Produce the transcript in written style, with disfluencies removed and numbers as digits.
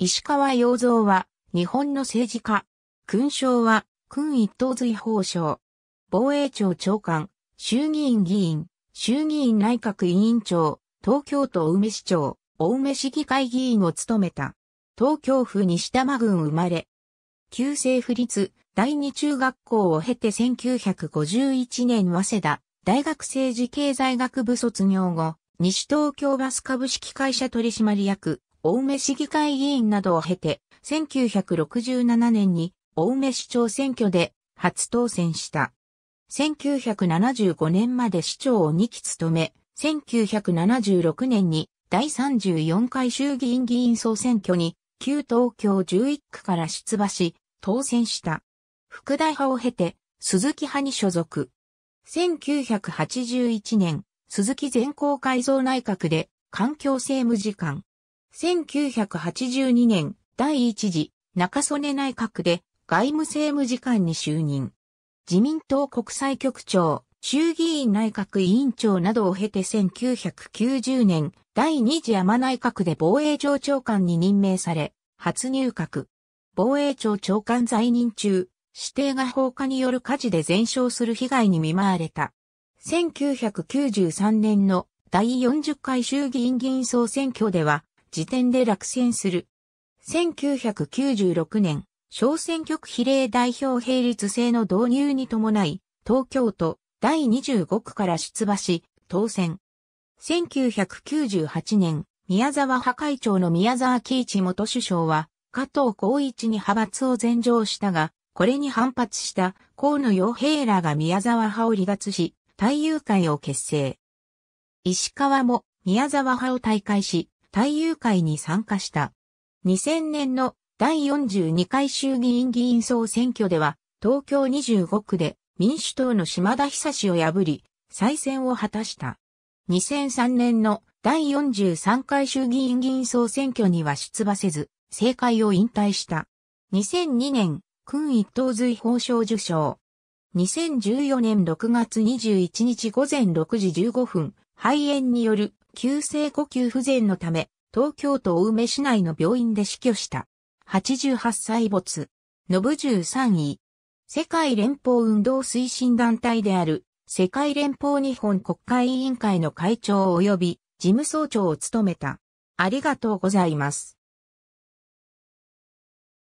石川洋蔵は、日本の政治家。勲章は、勲一等瑞宝章。防衛庁長官、衆議院議員、衆議院内閣委員長、東京都青梅市長、青梅市議会議員を務めた。東京府西多摩郡生まれ。旧制府立第二中学校を経て1951年早稲田大学政治経済学部卒業後、西東京バス株式会社取締役、青梅市議会議員などを経て、1967年に青梅市長選挙で初当選した。1975年まで市長を2期務め、1976年に第34回衆議院議員総選挙に旧東京11区から出馬し、当選した。福田派を経て、鈴木派に所属。1981年、鈴木善幸改造内閣で環境政務次官。1982年、第一次中曽根内閣で外務政務次官に就任。自民党国際局長、衆議院内閣委員長などを経て1990年、第二次安倍内閣で防衛庁長官に任命され、初入閣。防衛庁長官在任中、私邸が放火による火事で全焼する被害に見舞われた。1993年の第40回衆議院議員総選挙では、次点で落選する。1996年、小選挙区比例代表並立制の導入に伴い、東京都、第25区から出馬し、当選。1998年、宮沢派会長の宮沢喜一元首相は、加藤紘一に派閥を禅譲したが、これに反発した河野洋平らが宮沢派を離脱し、大友会を結成。石川も宮沢派を退会し、大友会に参加した。2000年の第42回衆議院議員総選挙では、東京25区で、民主党の島田久志を破り、再選を果たした。2003年の第43回衆議院議員総選挙には出馬せず、政界を引退した。2002年、勲一等瑞宝章受章。2014年6月21日午前6時15分、肺炎による急性呼吸不全のため、東京都青梅市内の病院で死去した。88歳没。延13位。世界連邦運動推進団体である世界連邦日本国会委員会の会長及び事務総長を務めた。ありがとうございます。